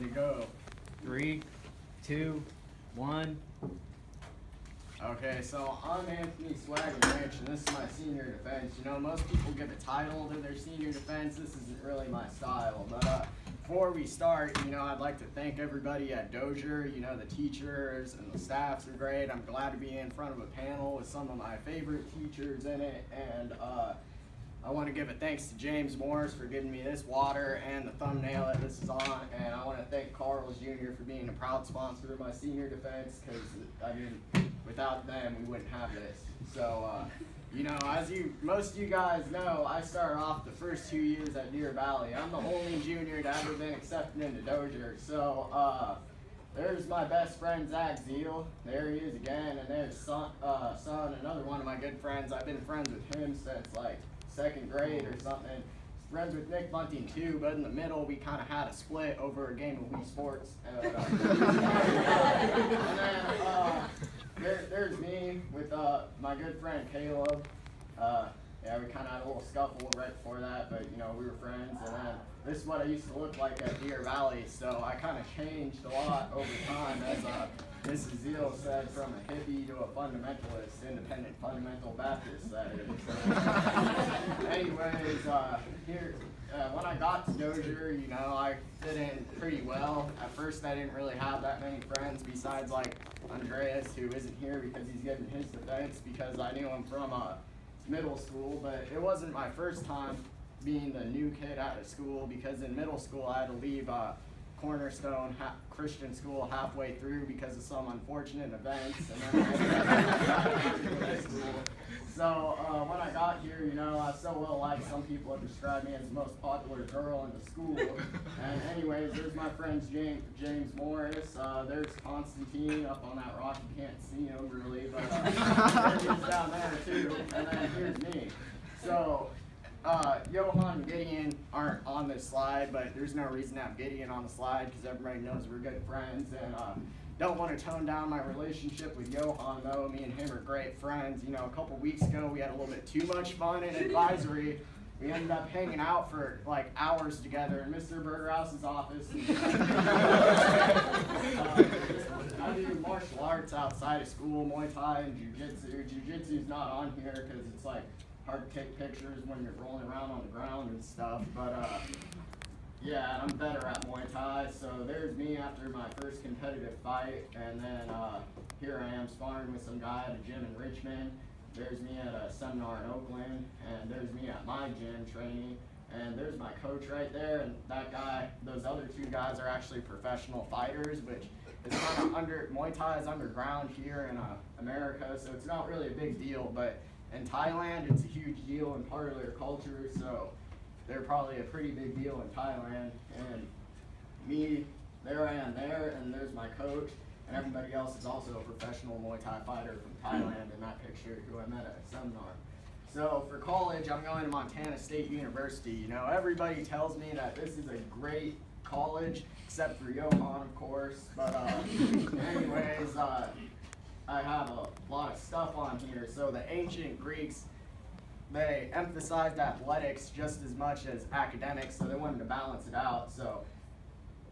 as you go. 3, 2, 1. Okay, so I'm Anthony Swaggin Rich, and this is my senior defense. You know, most people give a title to their senior defense. This isn't really my style, but before we start, you know, I'd like to thank everybody at Dozier. You know, the teachers and the staffs are great. I'm glad to be in front of a panel with some of my favorite teachers in it, and I want to give a thanks to James Morris for giving me this water and the thumbnail that this is on, and I want to thank Carl's Jr. for being a proud sponsor of my senior defense, because, I mean, without them, we wouldn't have this. So, you know, as most of you guys know, I started off the first 2 years at Deer Valley. I'm the only junior to ever been accepted into Dozier, so there's my best friend, Zach Zeal. There he is again, and there's son, another one of my good friends. I've been friends with him since, like, second grade or something. Friends with Nick Bunting too, but in the middle we kind of had a split over a game of Wii Sports. And then there's me with my good friend Caleb. Yeah, we kind of had a little scuffle right before that, but you know, we were friends. And then this is what I used to look like at Deer Valley, so I kind of changed a lot over time, as Mrs. Veal said, from a hippie to a fundamentalist, independent fundamental Baptist, that is. Anyways, when I got to Dozier, you know, I fit in pretty well. At first, I didn't really have that many friends besides, like, Andreas, who isn't here because he's giving his defense, because I knew him from middle school, but it wasn't my first time being the new kid out of school, because in middle school, I had to leave Cornerstone Christian School halfway through because of some unfortunate events, and then I school. So when I got here, you know, I so well liked, some people have described me as the most popular girl in the school. And anyways, there's my friends James Morris, there's Constantine up on that rock, you can't see him really, but he's down there too, and then here's me. So Johan and Gideon aren't on this slide, but there's no reason to have Gideon on the slide because everybody knows we're good friends, and don't want to tone down my relationship with Johan though. Me and him are great friends. You know, a couple weeks ago we had a little bit too much fun in advisory. We ended up hanging out for like hours together in Mr. Burgerhouse's office. And, I do martial arts outside of school, Muay Thai and Jiu Jitsu. Jiu Jitsu's not on here because it's like hard to take pictures when you're rolling around on the ground and stuff, but yeah, I'm better at Muay Thai, so there's me after my first competitive fight, and then here I am sparring with some guy at a gym in Richmond, there's me at a seminar in Oakland, and there's me at my gym training, and there's my coach right there, and that guy, those other two guys are actually professional fighters, which is kind of Muay Thai is underground here in America, so it's not really a big deal, but in Thailand, it's a huge deal and part of their culture, so they're probably a pretty big deal in Thailand. And me, there I am there, and there's my coach, and everybody else is also a professional Muay Thai fighter from Thailand in that picture who I met at a seminar. So for college, I'm going to Montana State University. You know, everybody tells me that this is a great college, except for Johan, of course, but anyways, I have a lot of stuff on here. So the ancient Greeks, they emphasized athletics just as much as academics, so they wanted to balance it out. So,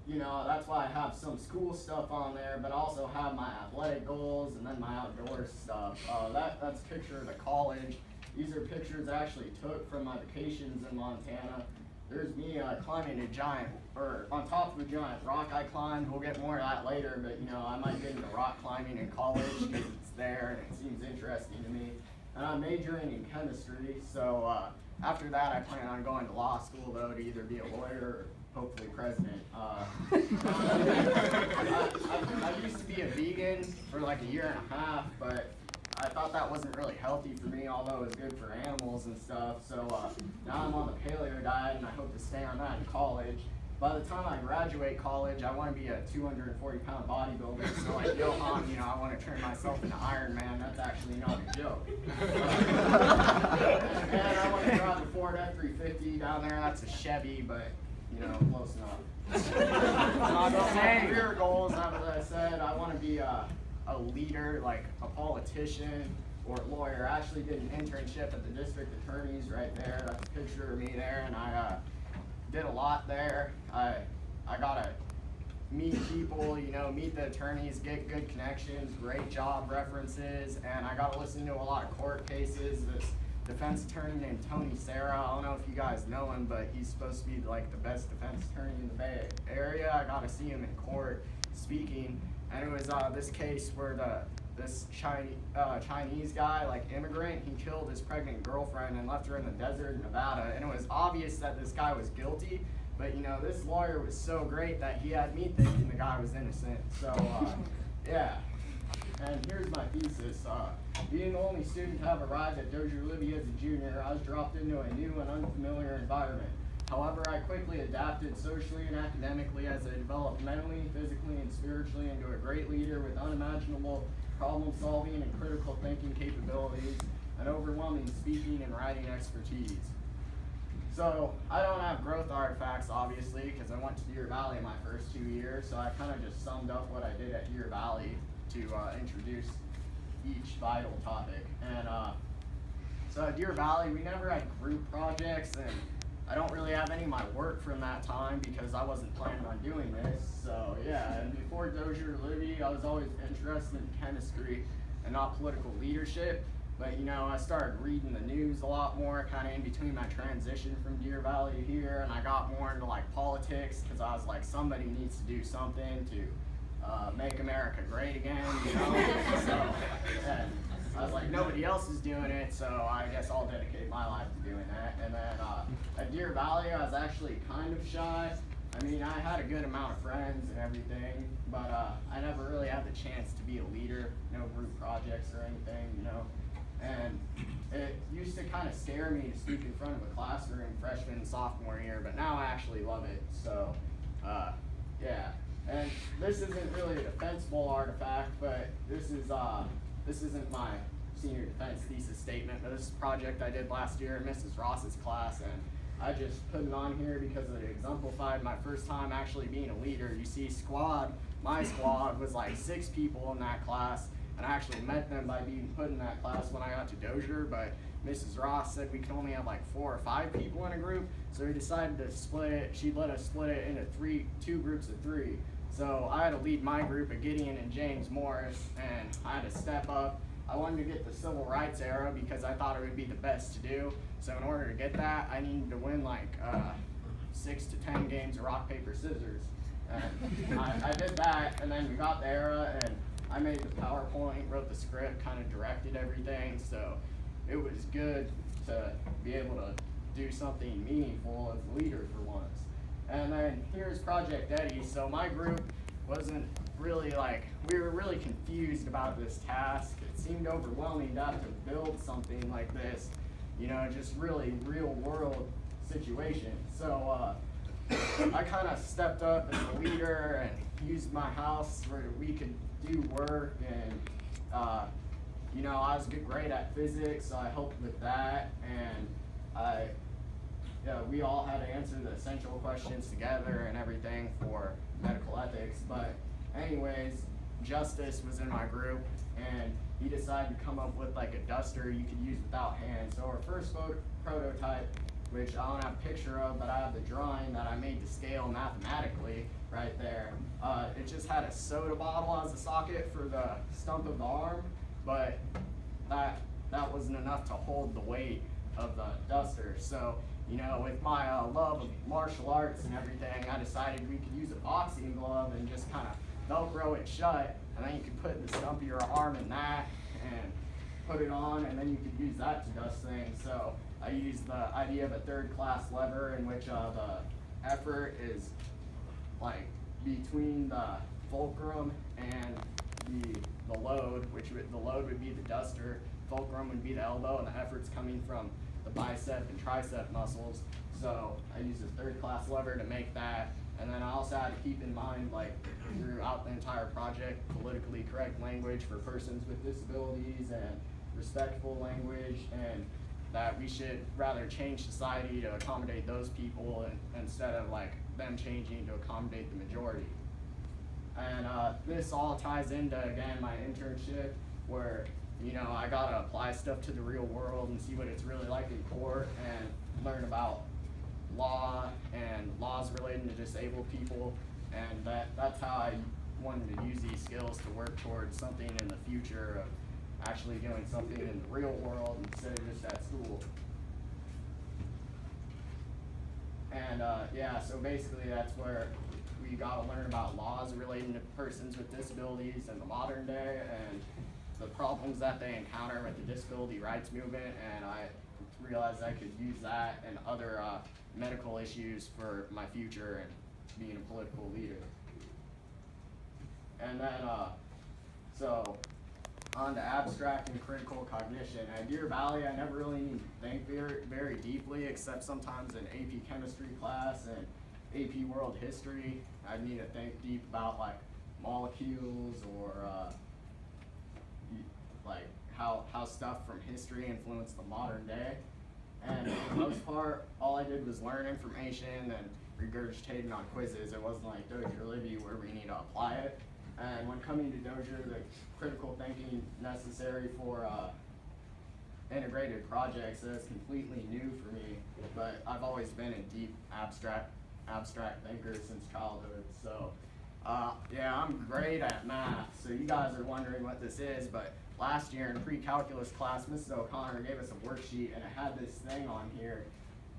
you know, that's why I have some school stuff on there, but also have my athletic goals and then my outdoor stuff. That's a picture of the college. These are pictures I actually took from my vacations in Montana. There's me climbing on top of a giant rock I climbed. We'll get more of that later, but you know, I might get into rock climbing in college because it's there and it seems interesting to me. And I'm majoring in chemistry, so after that I plan on going to law school though, to either be a lawyer or hopefully president. I used to be a vegan for like a year and a half, but I thought that wasn't really healthy for me, although it was good for animals and stuff. So now I'm on the paleo diet, and I hope to stay on that in college. By the time I graduate college, I want to be a 240-pound bodybuilder. So like Johan, you know, I want to turn myself into Iron Man. That's actually not a joke. And I want to drive the Ford F350 down there. That's a Chevy, but you know, close enough. I'm just saying, career goals. As I said, I want to be a leader, like a politician or a lawyer. I actually did an internship at the district attorney's right there. That's a picture of me there, and I did a lot there. I got a meet people, you know, meet the attorneys, get good connections, great job references, and I got to listen to a lot of court cases. This defense attorney named Tony Serra, I don't know if you guys know him, but he's supposed to be like the best defense attorney in the Bay Area. I got to see him in court speaking, and it was this case where this Chinese guy, like immigrant, he killed his pregnant girlfriend and left her in the desert in Nevada, and it was obvious that this guy was guilty. But, you know, this lawyer was so great that he had me thinking the guy was innocent. So, yeah. And here's my thesis. Being the only student to have arrived at Dozier Libby as a junior, I was dropped into a new and unfamiliar environment. However, I quickly adapted socially and academically as I developed mentally, physically, and spiritually into a great leader with unimaginable problem-solving and critical thinking capabilities and overwhelming speaking and writing expertise. So I don't have growth artifacts, obviously, because I went to Deer Valley in my first 2 years, so I kind of just summed up what I did at Deer Valley to introduce each vital topic. And so at Deer Valley, we never had group projects, and I don't really have any of my work from that time because I wasn't planning on doing this. So yeah, and before Dozier Libby, I was always interested in chemistry and not political leadership. But, you know, I started reading the news a lot more, kind of in between my transition from Deer Valley to here, and I got more into, like, politics, because I was like, somebody needs to do something to make America great again, you know? So, and I was like, nobody else is doing it, so I guess I'll dedicate my life to doing that. And then at Deer Valley, I was actually kind of shy. I mean, I had a good amount of friends and everything, but I never really had the chance to be a leader, no group projects or anything, you know? And it used to kind of scare me to speak in front of a classroom freshman and sophomore year, but now I actually love it. So, yeah. And this isn't really a defense bowl artifact, but this isn't my senior defense thesis statement, but this is a project I did last year in Mrs. Ross's class, and I just put it on here because it exemplified my first time actually being a leader. You see, my squad was like 6 people in that class. And I actually met them by being put in that class when I got to Dozier, but Mrs. Ross said we could only have like 4 or 5 people in a group, so we decided to split it. She let us split it into 2 groups of 3. So I had to lead my group of Gideon and James Morris, and I had to step up. I wanted to get the civil rights arrow because I thought it would be the best to do. So in order to get that, I needed to win like 6 to 10 games of rock, paper, scissors. And I did that, and then we got the arrow, and I made the PowerPoint, wrote the script, kind of directed everything, so it was good to be able to do something meaningful as a leader for once. And then here's Project Eddie. So my group wasn't really like, we were really confused about this task. It seemed overwhelming to have to build something like this, you know, just really real world situation. So I kind of stepped up as a leader and used my house where we could do work, and you know, I was a good grade at physics, so I helped with that, and we all had to answer the essential questions together and everything for medical ethics. But anyways, Justice was in my group, and he decided to come up with like a duster you could use without hands. So our first prototype, which I don't have a picture of, but I have the drawing that I made to scale mathematically right there. It just had a soda bottle as a socket for the stump of the arm, but that wasn't enough to hold the weight of the duster. So, you know, with my love of martial arts and everything, I decided we could use a boxing glove and just kind of Velcro it shut, and then you could put the stump of your arm in that and put it on, and then you could use that to dust things. So I used the idea of a third class lever in which the effort is like between the fulcrum and the load, which would, the load would be the duster, fulcrum would be the elbow, and the effort's coming from the bicep and tricep muscles. So I used a third class lever to make that. And then I also had to keep in mind, like throughout the entire project, politically correct language for persons with disabilities and respectful language, and that we should rather change society to accommodate those people instead of like them changing to accommodate the majority. And this all ties into, again, my internship where, you know, I got to apply stuff to the real world and see what it's really like in court and learn about law and laws relating to disabled people and that's how I wanted to use these skills to work towards something in the future of actually doing something in the real world instead of just at school. And yeah, so basically that's where we got to learn about laws relating to persons with disabilities in the modern day and the problems that they encounter with the disability rights movement, and I realized I could use that and other medical issues for my future and being a political leader. And then, so on to abstract and critical cognition. At Deer Valley, I never really need to think very deeply, except sometimes in AP chemistry class and AP world history. I need to think deep about like molecules or like how stuff from history influenced the modern day. And for the most part, all I did was learn information and regurgitating on quizzes. It wasn't like Dozier Libby where we need to apply it. And when coming to Dozier, the critical thinking necessary for integrated projects is completely new for me, but I've always been a deep abstract thinker since childhood. So yeah, I'm great at math. So you guys are wondering what this is, but last year in pre-calculus class, Mrs. O'Connor gave us a worksheet and it had this thing on here.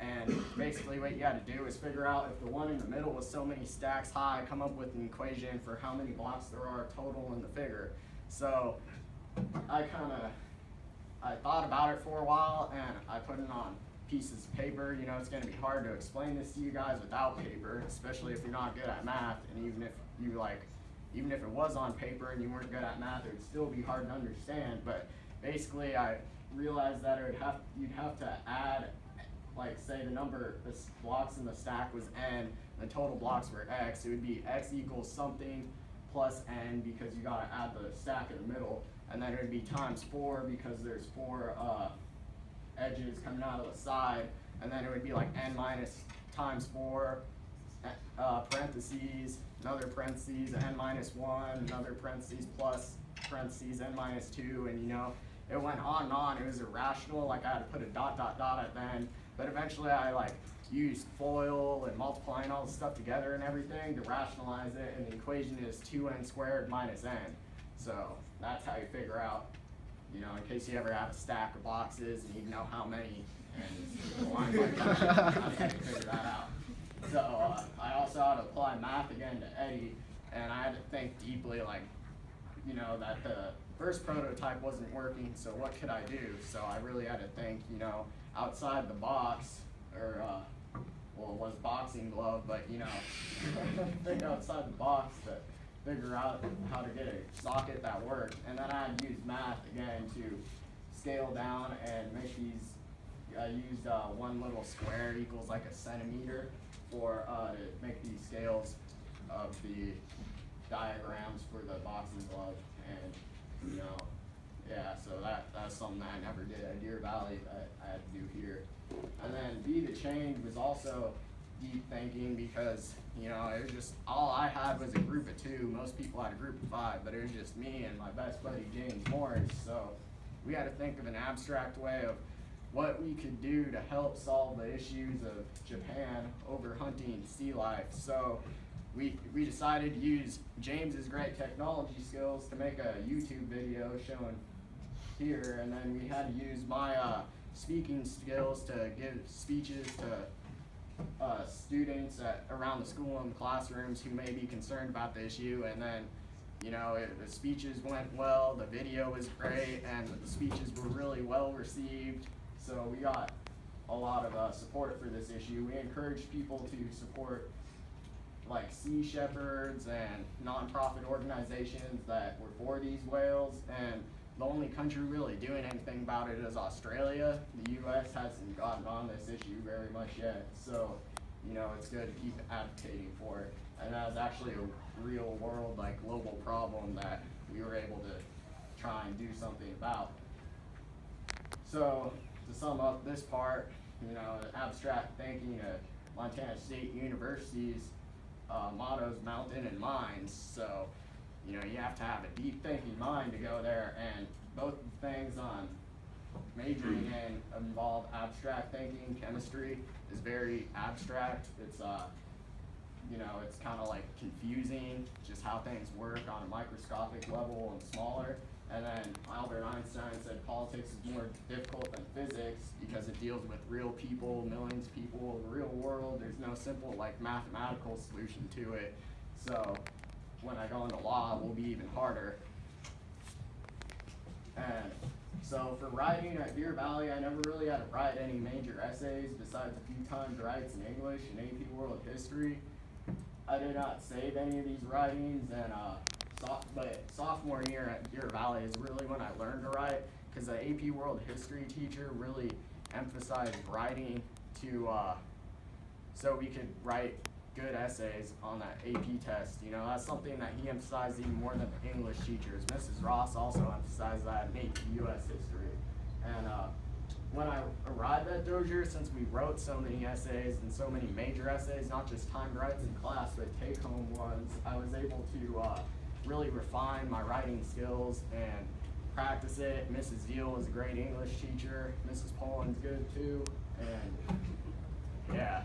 And basically what you had to do is figure out if the one in the middle was so many stacks high, come up with an equation for how many blocks there are total in the figure. So I thought about it for a while and I put it on pieces of paper. You know, it's gonna be hard to explain this to you guys without paper, especially if you're not good at math. And even if you even if it was on paper and you weren't good at math, it would still be hard to understand. But basically I realized that you'd have to add, like say the number of blocks in the stack was n, the total blocks were x, it would be x equals something plus n because you gotta add the stack in the middle, and then it would be times 4 because there's 4 edges coming out of the side, and then it would be like n minus times 4, parentheses, another parentheses, n minus 1, another parentheses plus, parentheses, n minus 2, and you know, it went on and on. It was irrational, like I had to put a ... at the end. But eventually I like used FOIL and multiplying all the stuff together and everything to rationalize it, and the equation is 2n squared minus n. So that's how you figure out, you know, in case you ever have a stack of boxes and you know how many and lines like that, that's how you figure that out. So I also had to apply math again to Eddie, and I had to think deeply, like, you know, that the first prototype wasn't working, so what could I do? So I really had to think, you know, outside the box, or well, it was boxing glove, but you know, think outside the box to figure out how to get a socket that worked. And then I used math again to scale down and make these. I used one little square equals like a centimeter for to make these scales of the diagrams for the boxing glove, and you know. Yeah, so that's something that I never did at Deer Valley that I had to do here. And then B, the change was also deep thinking because, you know, it was just, all I had was a group of 2. Most people had a group of 5, but it was just me and my best buddy, James Morris. So we had to think of an abstract way of what we could do to help solve the issues of Japan over hunting sea life. So we decided to use James's great technology skills to make a YouTube video showing here, and then we had to use my speaking skills to give speeches to students around the school and classrooms who may be concerned about the issue. And then, you know, the speeches went well, the video was great, and the speeches were really well received. So we got a lot of support for this issue. We encouraged people to support like Sea Shepherds and nonprofit organizations that were for these whales, and the only country really doing anything about it is Australia. The US hasn't gotten on this issue very much yet, so you know, it's good to keep advocating for it. And that was actually a real world, like global problem that we were able to try and do something about. So to sum up this part, you know, abstract thinking at Montana State University's mottos, mountain and mines. So, you know, you have to have a deep thinking mind to go there, and both things on majoring in involve abstract thinking. Chemistry is very abstract. It's You know, it's kind of like confusing just how things work on a microscopic level and smaller. And then Albert Einstein said politics is more difficult than physics because it deals with real people, millions of people, the real world. There's no simple like mathematical solution to it. So when I go into law, it will be even harder. And so for writing at Deer Valley, I never really had to write any major essays besides a few timed writes in English and AP World History. I did not save any of these writings, and but sophomore year at Deer Valley is really when I learned to write, because the AP World History teacher really emphasized writing to, so we could write good essays on that AP test. You know, that's something that he emphasized even more than the English teachers. Mrs. Ross also emphasized that in AP US history. And when I arrived at Dozier, since we wrote so many essays and so many major essays, not just timed writes in class, but take-home ones, I was able to really refine my writing skills and practice it. Mrs. Veal is a great English teacher. Mrs. Poland's good too, and yeah.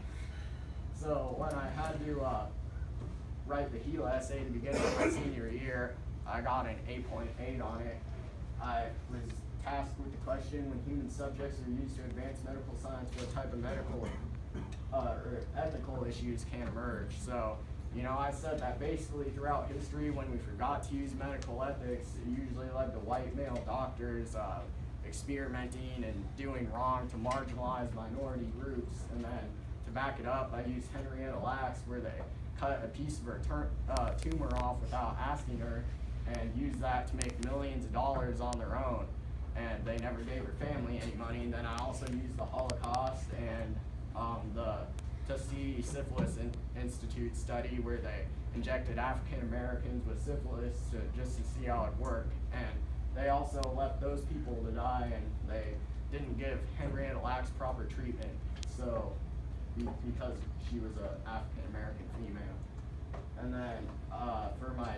So when I had to write the HeLa essay at the beginning of my senior year, I got an 8.8 on it. I was tasked with the question, when human subjects are used to advance medical science, what type of medical or ethical issues can emerge? So, you know, I said that basically throughout history, when we forgot to use medical ethics, it usually led to white male doctors experimenting and doing wrong to marginalize minority groups. And then to back it up, I used Henrietta Lacks, where they cut a piece of her tumor off without asking her, and used that to make millions of dollars on their own. And they never gave her family any money. And then I also used the Holocaust and the Tuskegee Syphilis Institute study, where they injected African Americans with syphilis just to see how it worked. And they also left those people to die, and they didn't give Henrietta Lacks proper treatment. So, because she was an African American female. And then for my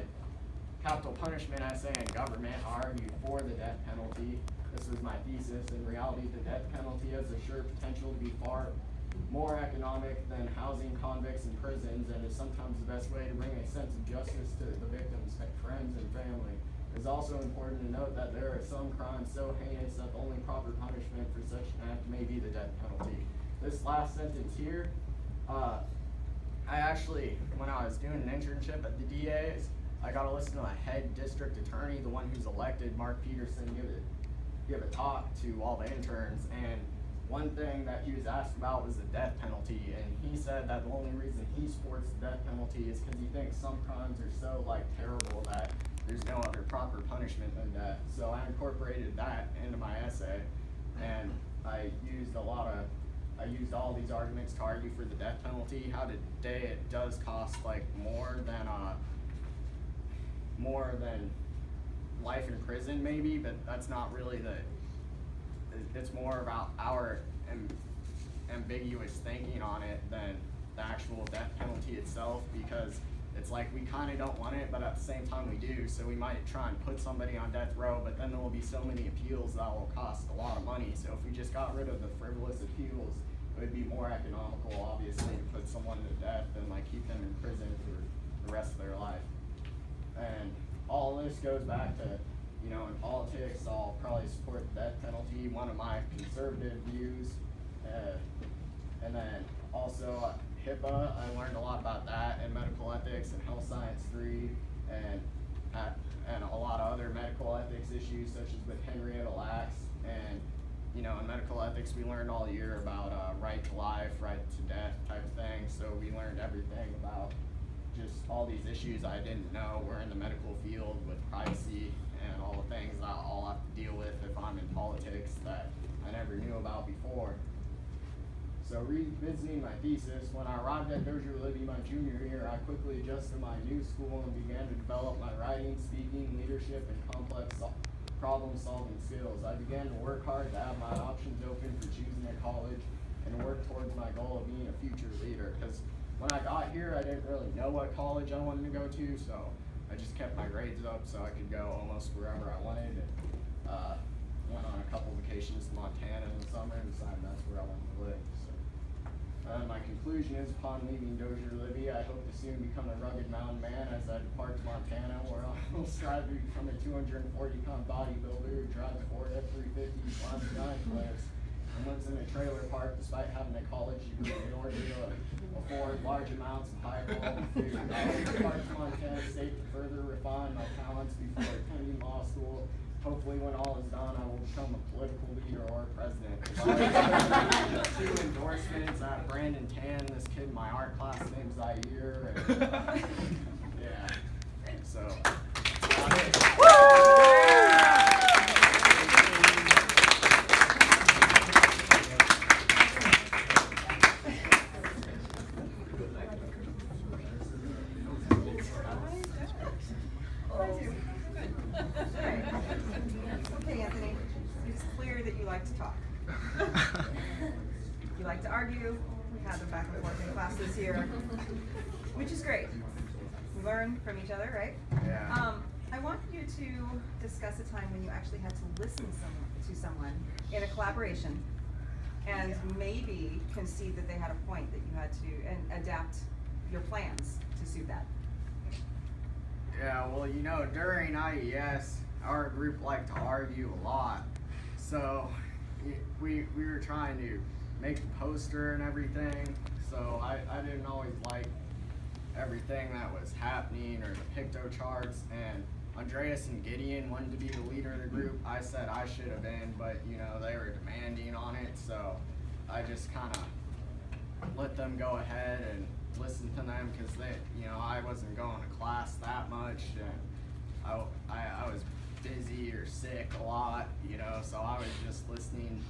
capital punishment essay in government, I argued for the death penalty. This was my thesis. In reality, the death penalty has a sure potential to be far more economic than housing convicts in prisons, and is sometimes the best way to bring a sense of justice to the victims, friends, and family. It is also important to note that there are some crimes so heinous that the only proper punishment for such an act may be the death penalty. This last sentence here, I actually, when I was doing an internship at the DA's, I got to listen to my head district attorney, the one who's elected, Mark Peterson, give a talk to all the interns. And one thing that he was asked about was the death penalty, and he said that the only reason he supports the death penalty is because he thinks some crimes are so like terrible that there's no other proper punishment than death. So I incorporated that into my essay, and I used all these arguments to argue for the death penalty. How today it does cost like more than life in prison maybe, but that's not really the. It's more about our ambiguous thinking on it than the actual death penalty itself, because it's like we kind of don't want it, but at the same time we do. So we might try and put somebody on death row, but then there will be so many appeals that will cost a lot of money. So if we just got rid of the frivolous appeals, it would be more economical, obviously, to put someone to death than like keep them in prison for the rest of their life. And all this goes back to, you know, in politics, I'll probably support the death penalty, one of my conservative views. And then also HIPAA, I learned a lot about that in medical ethics and health science 3, and a lot of other medical ethics issues, such as with Henrietta Lacks. And, you know, in medical ethics, we learned all year about right to life, right to death type of thing. So we learned everything about just all these issues I didn't know were in the medical field with privacy, and all the things that I'll have to deal with if I'm in politics that I never knew about before. So revisiting my thesis, when I arrived at Dozier Libby my junior year, I quickly adjusted to my new school and began to develop my writing, speaking, leadership, and complex problem-solving skills. I began to work hard to have my options open for choosing a college and work towards my goal of being a future leader. Because when I got here, I didn't really know what college I wanted to go to, so I just kept my grades up so I could go almost wherever I wanted, and went on a couple vacations to Montana in the summer and decided that's where I wanted to live. So My conclusion is, upon leaving Dozier Libby, I hope to soon become a rugged mountain man as I depart to Montana, where I will strive to become a 240-pound bodybuilder who drives a Ford F350 and climbs giant cliffs and lives in a trailer park despite having a college degree in order to afford large amounts of high-quality food. I will depart to Montana State to further refine my talents before attending law school. Hopefully when all is done, I will become a political leader or president. Two endorsements, I have Brandon Tan, this kid in my art class named Zaire. And, yeah, so. From each other, right? Yeah. I want you to discuss a time when you actually had to listen to someone in a collaboration and maybe concede that they had a point that you had to, and adapt your plans to suit that. Yeah, well, you know, during IES, our group liked to argue a lot. So we were trying to make the poster and everything, so I didn't always like everything that was happening or the picto charts, and Andreas and Gideon wanted to be the leader of the group. I said I should have been, but you know, they were demanding on it, so I just kind of let them go ahead and listen to them, because they, you know, I wasn't going to class that much, and I was busy or sick a lot, you know, so I was just listening.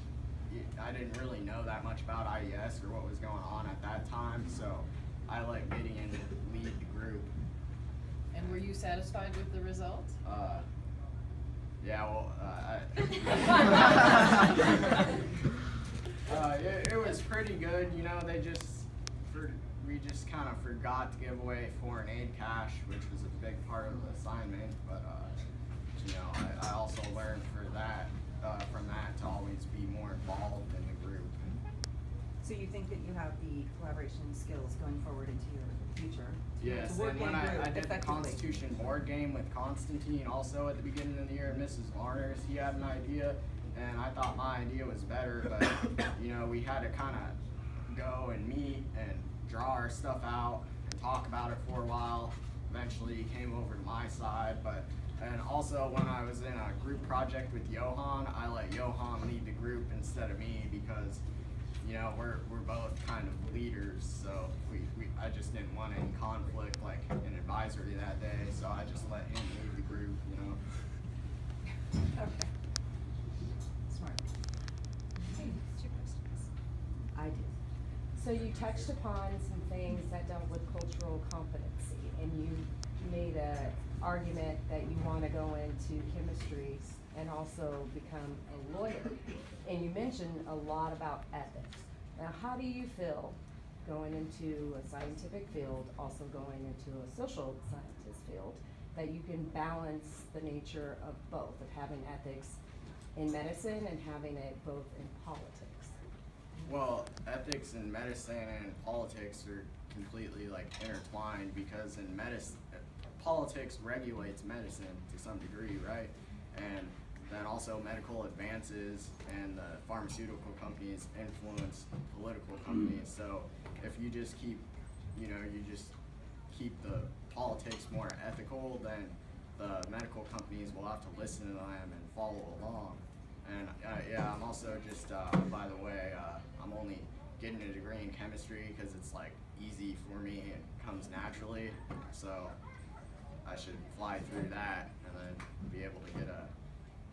I didn't really know that much about IES or what was going on at that time, so I like getting in to lead the group. And were you satisfied with the result? Yeah, well, it was pretty good, you know. They just, we just kind of forgot to give away foreign aid cash, which was a big part of the assignment, but, you know, I also learned from that to always be more involved in the group. So you think that you have the collaboration skills going forward into your future? Yes, and when I did the Constitution board game with Constantine also at the beginning of the year, Mrs. Varner's, he had an idea, and I thought my idea was better, but, you know, we had to kind of go and meet and draw our stuff out and talk about it for a while. Eventually he came over to my side, but, and also when I was in a group project with Johan, I let Johan lead the group instead of me, because, you know, we're both kind of leaders, so I just didn't want any conflict, like an advisory that day, so I just let him lead the group, you know. Okay. Smart. Hey, what's your questions? I do. So you touched upon some things that dealt with cultural competency, and you made an argument that you want to go into chemistry and also become a lawyer. And you mentioned a lot about ethics. Now, how do you feel going into a scientific field, also going into a social scientist field, that you can balance the nature of both, of having ethics in medicine and having it both in politics? Well, ethics in medicine and politics are completely like intertwined, because in medicine, politics regulates medicine to some degree, right? And then also medical advances and the pharmaceutical companies influence political companies. So if you just keep, you know, you just keep the politics more ethical, then the medical companies will have to listen to them and follow along. And yeah, I'm also just, by the way, I'm only getting a degree in chemistry because it's like easy for me and comes naturally. So I should fly through that and then be able to get a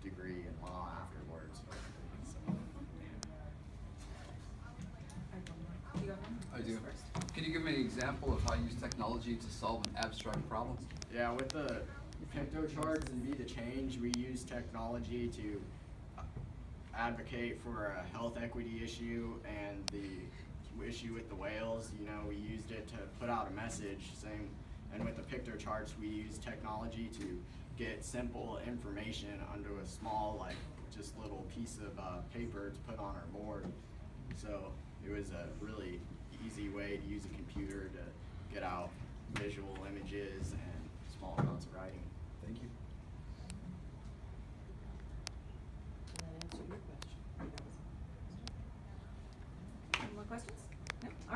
degree in law afterwards. So, yeah. I do. Can you give me an example of how you use technology to solve an abstract problem? Yeah, with the picto charts and Be the Change, we use technology to advocate for a health equity issue and the issue with the whales. You know, we used it to put out a message saying, and with the picto charts, we use technology to get simple information under a small, like, just little piece of paper to put on our board. So it was a really easy way to use a computer to get out visual images and small amounts of writing. Thank you. Did that answer your question? Any more questions? No? All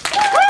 you.